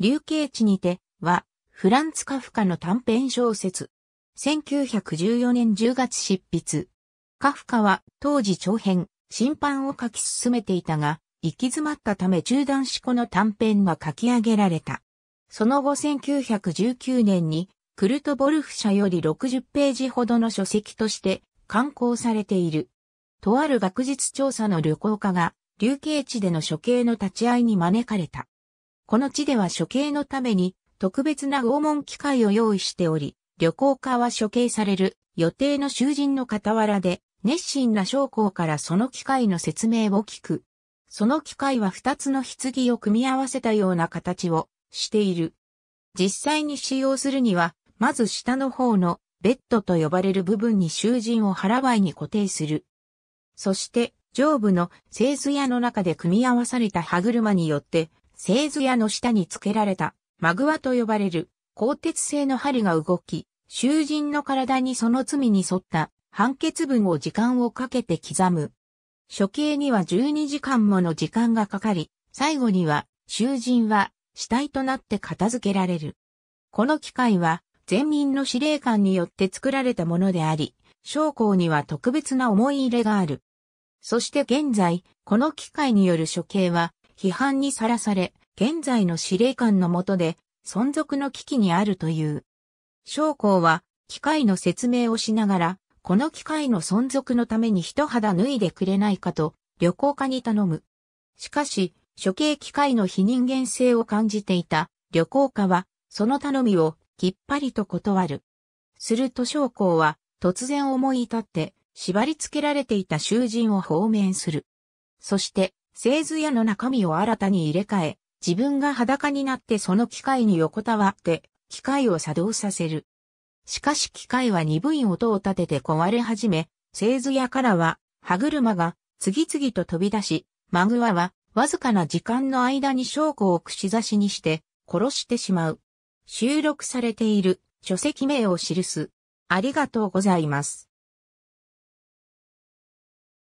流刑地にては、フランツ・カフカの短編小説。1914年10月執筆。カフカは当時長編、新版を書き進めていたが、行き詰まったため中断しこの短編が書き上げられた。その後1919年に、クルト・ボルフ社より60ページほどの書籍として刊行されている。とある学術調査の旅行家が、流刑地での処刑の立ち会いに招かれた。この地では処刑のために特別な拷問機械を用意しており、旅行家は処刑される予定の囚人の傍らで、熱心な将校からその機械の説明を聞く。その機械は2つの棺を組み合わせたような形をしている。実際に使用するには、まず下の方のベッドと呼ばれる部分に囚人を腹ばいに固定する。そして、上部の製図屋の中で組み合わされた歯車によって、製図屋の下につけられたマグワと呼ばれる鋼鉄製の針が動き、囚人の体にその罪に沿った判決文を時間をかけて刻む。処刑には12時間もの時間がかかり、最後には囚人は死体となって片付けられる。この機械は前任の司令官によって作られたものであり、将校には特別な思い入れがある。そして現在、この機械による処刑は批判にさらされ、現在の司令官の下で存続の危機にあるという。将校は機械の説明をしながら、この機械の存続のために一肌脱いでくれないかと旅行家に頼む。しかし、処刑機械の非人間性を感じていた旅行家は、その頼みをきっぱりと断る。すると将校は突然思い至って、縛り付けられていた囚人を放免する。そして、製図屋の中身を新たに入れ替え、自分が裸になってその機械に横たわって、機械を作動させる。しかし機械は鈍い音を立てて壊れ始め、製図屋からは、歯車が次々と飛び出し、マグワは、わずかな時間の間に将校を串刺しにして、殺してしまう。収録されている書籍名を記す。ありがとうございます。